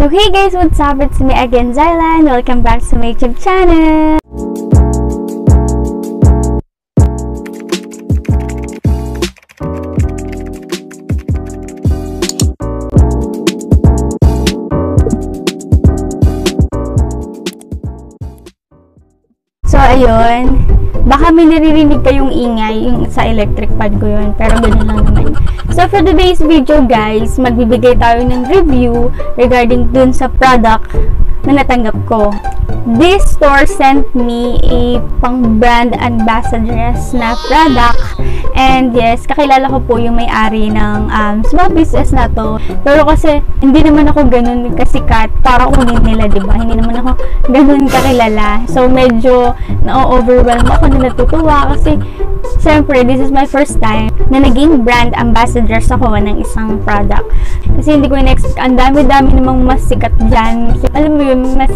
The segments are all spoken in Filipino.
So hey guys, what's up? It's me again, Zyla, and welcome back to my YouTube channel. So ayun, baka may naririnig kayong ingay, yung sa electric pad ko yun, pero ganun lang naman. So for today's video guys, magbibigay tayo ng review regarding dun sa product na natanggap ko. This store sent me a pang brand ambassadoress na product, and yes, kakilala ko po yung may-ari ng small business na to. Pero kasi hindi naman ako ganun kasikat para kunin nila, diba? Hindi naman ako ganun kakilala. So medyo na-overwhelm ako na natutuwa kasi siyempre, this is my first time na naging brand ambassador sa kuha ng isang product. Kasi hindi ko in-expect. Ang dami-dami namang mas sikat dyan. Alam mo yun, mas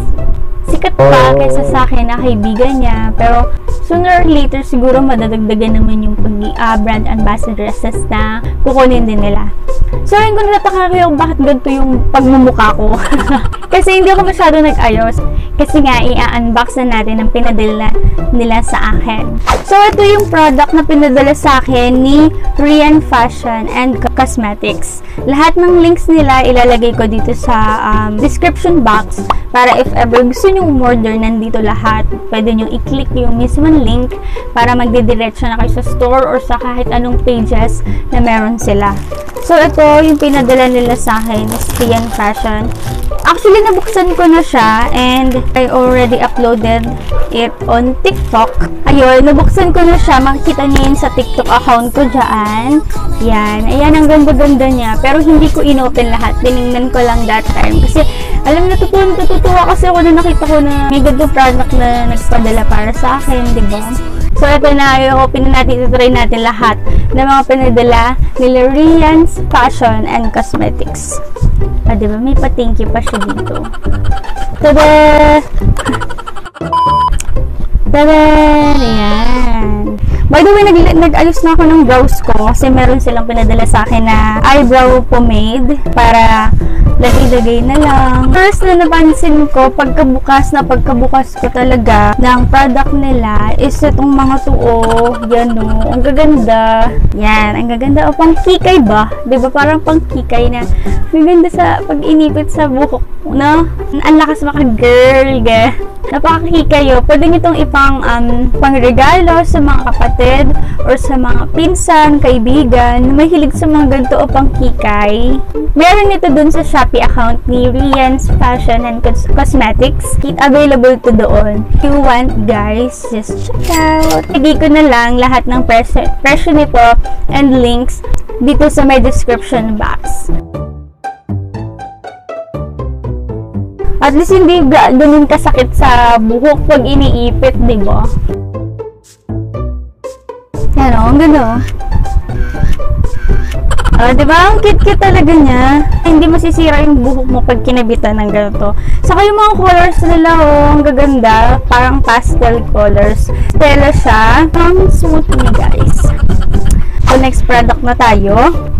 sikat pa kaysa sa akin na kaibigan niya. Pero sooner or later, siguro madadagdagan naman yung brand ambassador assess na kukunin din nila. So, ayun kung nataka kayo bakit ganito yung pagmumukha ko. Kasi hindi ako masyado nag-ayos. Kasi nga, i-unbox na natin ang pinadala nila sa akin. So, ito yung product na pinadala sa akin ni Rian's Fab and Cosmetics. Lahat ng links nila, ilalagay ko dito sa description box. Para if ever gusto nyo umorder, nandito lahat. Pwede nyo i-click yung mismong link para magdidiretso na kayo sa store or sa kahit anong pages na meron sila. So, ito yung pinadala nila sa akin is Rian's Fab. Actually, nabuksan ko na siya and I already uploaded it on TikTok. Ayun, nabuksan ko na siya. Makikita niyo yun sa TikTok account ko dyan. Yan. Ayan, ang ganda-ganda niya. Pero hindi ko in-open lahat. Tinignan ko lang that time. Kasi, alam na, natutuwa kasi ako na nakita ko na may good product na nagpadala para sa akin, diba? So, ito na, i-open na natin, i-try natin lahat ng mga pinadala nila Rian's Fab and Cosmetics. Ah, diba? May pa-thank you pa siya dito. Tada! Tada! Ayan. By the way, nag-ayos na ako ng brows ko kasi meron silang pinadala sa akin na eyebrow pomade para ilagay na lang. First na napansin ko, pagkabukas ko talaga ng product nila is itong mga tuo. Yan o. Ang gaganda. Yan. Ang gaganda. O, pangkikay ba? Diba? Parang pangkikay na. Ang ganda sa pag-inipit sa buhok. No? Ang lakas maka girl. Napakakikay o. Pwede nyo itong ipang pangregalo sa mga kapatid or sa mga pinsan, kaibigan. Mahilig sa mga ganito o pangkikay. Meron ito dun sa Shopee account ni Rian's Fab and Cosmetics. It's available to doon. If you want, guys, just check out. Lagay ko na lang lahat ng presyo nito and links dito sa my description box. At least hindi ganun kasakit sa buhok pag iniipit, diba? Yan o, ang ganda. Oh, diba? Ang cute-cute talaga niya. Hindi masisira yung buhok mo pag kinabitan ng ganito. Saka yung mga colors nila, oh, ang gaganda. Parang pastel colors. Stella siya. Ang smooth niya, guys. So, next product na tayo.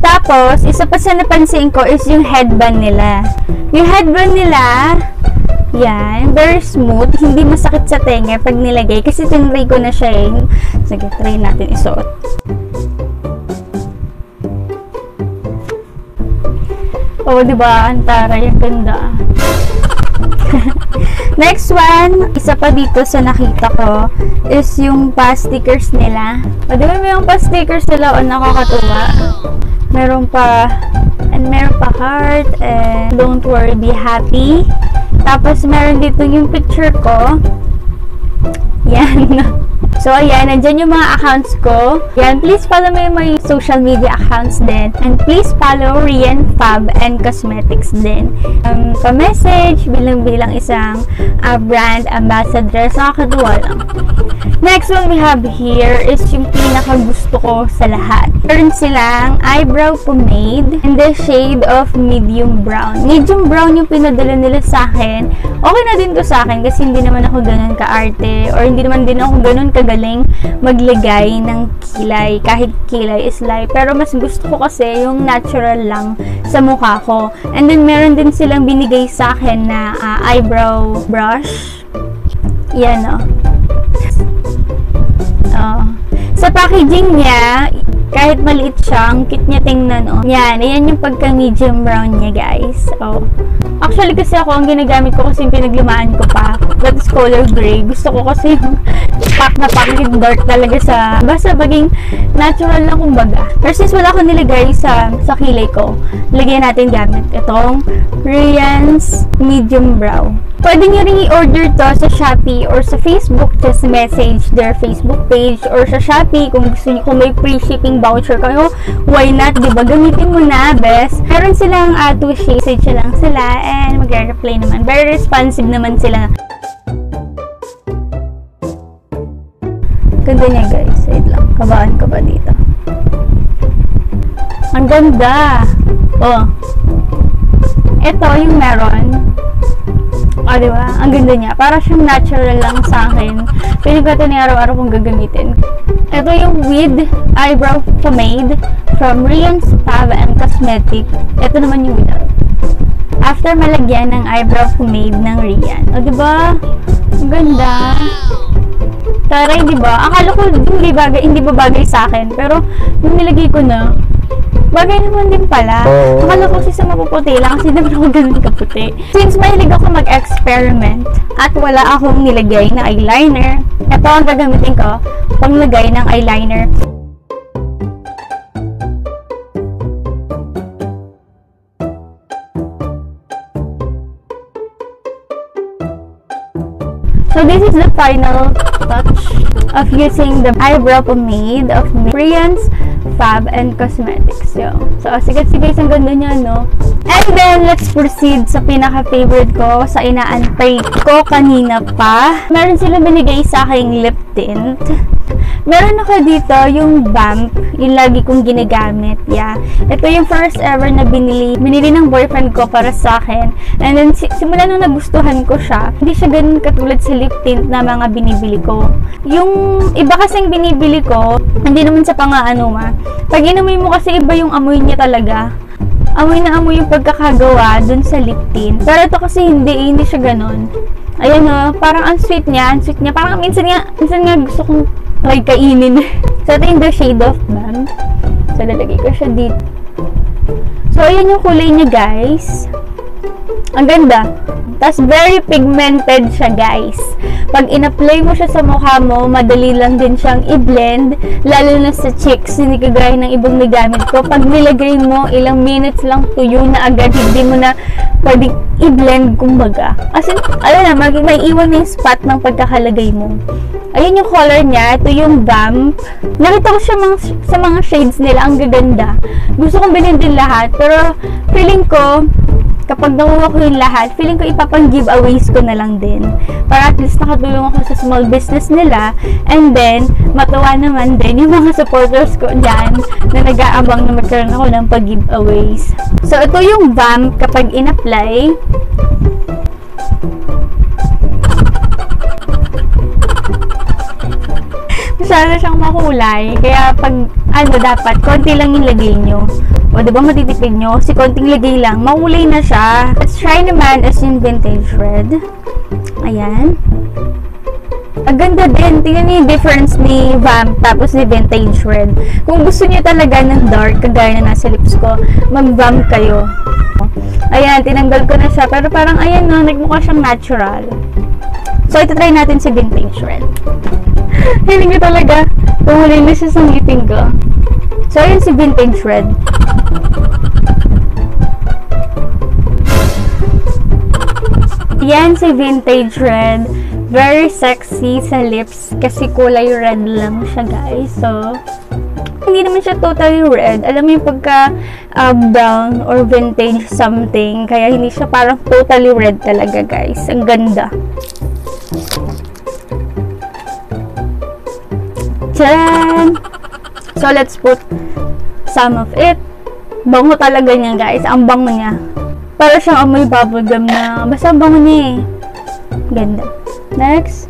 Tapos, isa pa sa napansin ko is yung headband nila. Yung headband nila, yan, very smooth. Hindi masakit sa tenga pag nilagay. Kasi tinry ko na siya, eh. Sige, try natin isuot. Oh, diba? Antara, yung ganda. Next one, isa pa dito sa nakita ko is yung pa stickers nila. O, diba may yung pa stickers nila? O, nakakatuwa. Meron pa, and meron pa heart, and don't worry, be happy. Tapos, meron dito yung picture ko. Yan. So, ayan, nandyan yung mga accounts ko. Ayan, please follow me my social media accounts din. And please follow Rian's Fab and Cosmetics din. Pa-message, bilang isang brand ambassador. So, katuwa lang. Next one we have here is yung pinakagusto ko sa lahat. Meron silang eyebrow pomade in the shade of medium brown. Medium brown yung pinadala nila sa akin. Okay na din to sa akin kasi hindi naman ako ganun ka-arte or hindi naman din ako ganun ka magaling magligay ng kilay, kahit kilay is light. Pero mas gusto ko kasi yung natural lang sa mukha ko. And then meron din silang binigay sa akin na eyebrow brush. Yan o. Sa packaging niya, kahit maliit siya, ang cute niya tingnan, oh. Yan, ayan yung pagka medium brown niya, guys. Oh. Actually, kasi ako, ang ginagamit ko kasi yung pinaglumaan ko pa. That is color gray. Gusto ko kasi yung pack na pack yung dark talaga sa... Basta baging natural lang kumbaga. Pero since wala akong nilagay sa kilay ko, lagyan natin gamit itong Rian's medium brow. Pwede nyo rin i-order to sa Shopee or sa Facebook. Just message their Facebook page or sa Shopee kung gusto nyo, kung may free shipping voucher kayo, why not? Diba? Gamitin mo na, best. Meron silang 2 shades. Message lang sila and magre-reply naman. Very responsive naman sila. Ganda niya, guys. Wait lang. Kabaan ka ba dito? Ang ganda! Oh. Ito yung meron. O, diba? Ang ganda niya. Para siyang natural lang sa akin. Pwede ko ito na araw-araw kong gagamitin. Ito yung with eyebrow pomade from Rian's Fab and Cosmetics. Ito naman yung without. After malagyan ng eyebrow pomade ng Rian. O, diba? Ang ganda. Taray, diba? Akala ko hindi ba bagay sa akin. Pero, yung nilagay ko na, bagay naman din pala. Akala ko kasi sa mapuputi lang kasi naman ako ganun kaputi. Since mahilig ako mag-experiment at wala akong nilagay na eyeliner, ito ang gagamitin ko, panglagay ng eyeliner. So this is the final touch of using the eyebrow pomade of Rian's Fab and Cosmetics. So sikat-sikat guys, ang ganda niya, no? And then, let's proceed sa pinaka-favorite ko, sa inaantay ko kanina pa. Meron sila binigay sa aking lip tint. Meron ako dito yung Bump, yung lagi kong ginagamit. Yeah. Ito yung first ever na binili ng boyfriend ko para sa akin. And then simula nung nagustuhan ko siya, hindi siya ganun katulad sa lip tint na mga binibili ko. Yung iba kasing binibili ko, hindi naman sa pang-aanuma. Pag inamoy mo kasi iba yung amoy niya talaga. Amoy na amoy yung pagkakagawa dun sa lip tint. Pero ito kasi hindi siya ganun. Ayan o, parang ang sweet niya. Parang minsan nga gusto kong try kainin. So, ito yung the shade of Bump. So, lalagay ko siya dito. So, ayan yung kulay niya, guys. Ang ganda. Tapos, very pigmented siya, guys. Pag in-apply mo siya sa mukha mo, madali lang din siyang i-blend. Lalo na sa cheeks, hindi kagaya ng ibang nagamit ko. Pag nilagay mo, ilang minutes lang tuyo na agad. Hindi mo na pwede i-blend, kumbaga. As in, alam na, may iwan na yung spot ng pagkakalagay mo. Ayun yung color niya. Ito yung Bump. Nakita ko siya sa mga shades nila. Ang gaganda. Gusto kong bilhin din lahat. Pero, feeling ko, kapag nakuha ko yung lahat, feeling ko ipapang-giveaways ko na lang din. Para at least nakatulong ako sa small business nila. And then, matawa naman din yung mga supporters ko dyan na nag-aabang na magkaroon ako ng pag-giveaways. So, ito yung Bump kapag in-apply. Masyado siyang makulay. Kaya pag, dapat, konti lang yung lagay nyo. O, diba matitipid nyo? Si konting lagay lang. Makulay na siya. Let's try naman as in vintage red. Ayan. Ang ganda din. Tingnan niyo yung difference ni Vamp tapos ni vintage red. Kung gusto niyo talaga ng dark, kagaya na nasa lips ko, mag-Vamp kayo. Ayan, tinanggal ko na siya. Pero parang, ayan no, nagmukha siyang natural. So, ito try natin si vintage red. Hiling ko talaga. Tumulay na siya sa ngipin ko. So, ayan si vintage red. Yan si vintage red. Very sexy sa lips. Kasi kulay red lang siya, guys. So, hindi naman siya totally red. Alam mo yung pagka brown or vintage something. Kaya hindi siya parang totally red talaga, guys. Ang ganda. Tcharam! So, let's put some of it. Bango talaga niya, guys. Ang bango niya. Para siyang amoy bubblegum na. Basta bango niya eh. Ganda. Next.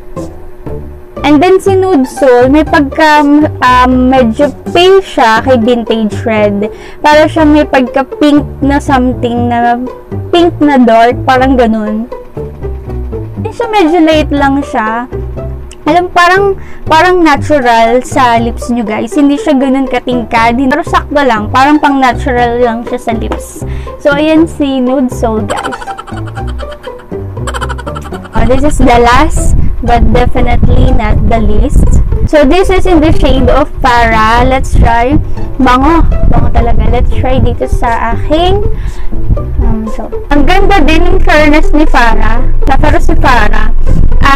And then si Nude Soul, may pagka medyo pale siya kay Vintage Red. Para siya may pagka pink na something, na pink na dark, parang ganun. And so medyo light lang siya. Alam, parang natural sa lips nyo, guys. Hindi siya ganun katingkad, pero sakto lang. Parang pang natural lang siya sa lips. So, ayan si Nude Soul, guys. Oh, this is the last, but definitely not the least. So, this is in the shade of Para. Let's try. Bango talaga. Let's try dito sa aking so. Ang ganda din ng fairness ni Para. Pero si Para,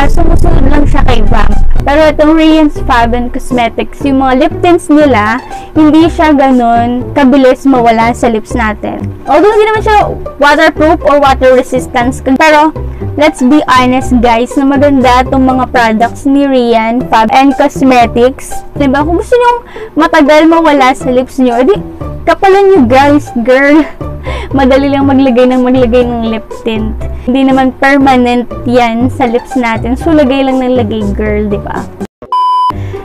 sumusunod lang siya kay Bam. Pero itong Rian's Fab and Cosmetics, yung mga lip tints nila, hindi siya ganun kabilis mawala sa lips natin. Although hindi naman siya waterproof or water resistance, pero let's be honest, guys, na maganda itong mga products ni Rian Fab and Cosmetics. Diba? Kung gusto nyo matagal mawala sa lips nyo, edi kapalan nyo, guys, girl. Madali lang maglagay ng lip tint. Hindi naman permanent yan sa lips natin. So, lagay lang ng lagay, girl, diba?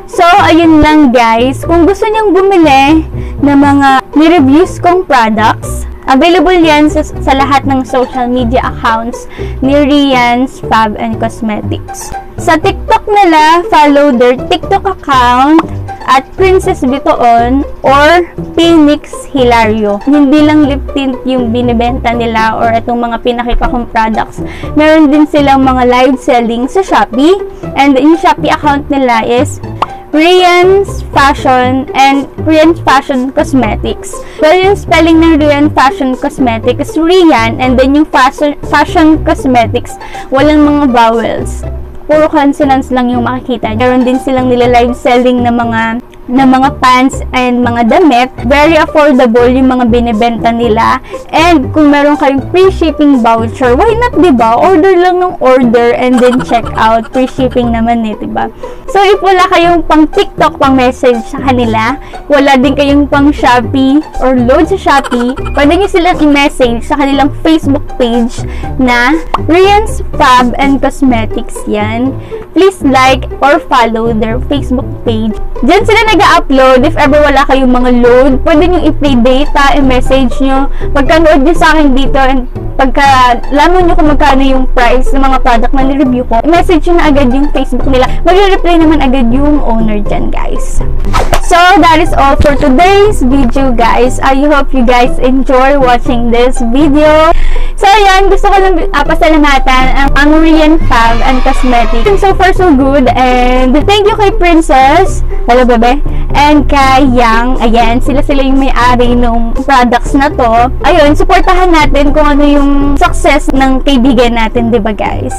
So, ayun lang, guys. Kung gusto nyong bumili ng mga ni-reviews kong products, available yan sa lahat ng social media accounts ni Rian's Fab and Cosmetics. Sa TikTok nila, follow their TikTok account at Princess Bitoon or Phoenix Hilario. Hindi lang lip tint yung binibenta nila or itong mga pinakita kong products. Meron din silang mga live selling sa Shopee, and yung Shopee account nila is Rian's Fashion and Rian's Fashion Cosmetics. Well, yung spelling ng Rian Fashion Cosmetics is Rian, and then yung Fashion Cosmetics, walang mga vowels. Puro consonants lang yung makikita. Meron din silang nila live selling na mga pants and mga damit. Very affordable yung mga binibenta nila. And kung meron kayong free shipping voucher, why not, diba? Order lang ng order and then check out. Free shipping naman eh, diba? So, if wala kayong pang TikTok, pang message sa kanila, wala din kayong pang Shopee or load sa Shopee, pwede nyo silang i-message sa kanilang Facebook page na Rian's Fab and Cosmetics yan. Please like or follow their Facebook page. Diyan sila nag-upload. If ever wala kayong mga load, pwede nyo i-play data, i-message nyo. Pagka-load nyo sa akin dito, and pagka-laman nyo kung magkano yung price ng mga product na nireview ko, i-message nyo na agad yung Facebook nila. Mag-reply naman agad yung owner dyan, guys. So, that is all for today's video, guys. I hope you guys enjoy watching this video. So, ayan, gusto ko lang pasalamatan ang Rian Fab and Cosmetics. So far, so good. And thank you kay Princess. Hello, babe. And kay Yang. Ayan, sila yung may-ari ng products na to. Ayun, supportahan natin kung ano yung success ng kaibigan natin, diba, guys?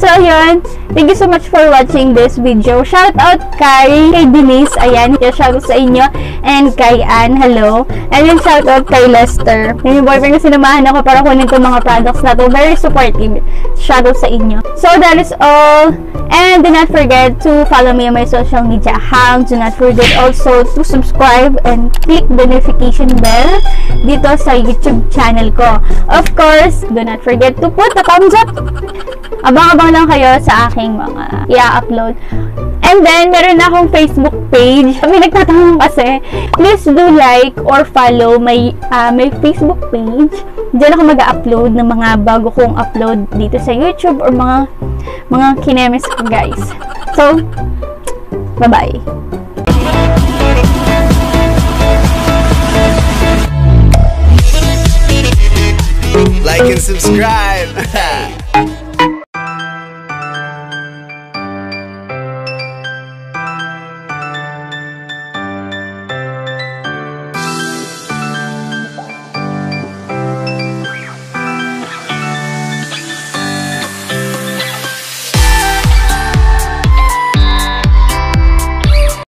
So, ayan. Thank you so much for watching this video. Shout out kay Denise. Ayan, shout out sa inyo. And kay Anne. Hello. And then, shout out kay Lester. Yung boyfriend na sinamahan ako para kunin ko mga products na to. Very supportive. Shout out sa inyo. So, that is all. And do not forget to follow me on my social media accounts. Do not forget also to subscribe and click the notification bell dito sa YouTube channel ko. Of course, do not forget to put a thumbs up. Abang-abang lang kayo sa aking mga i-upload. And then, meron na akong Facebook page. Kami nagtatanong kasi, please do like or follow my Facebook page. Diyan ako mag-upload ng mga bago kong upload dito sa YouTube or mga kinemes ko, guys. So, bye-bye. Like and subscribe.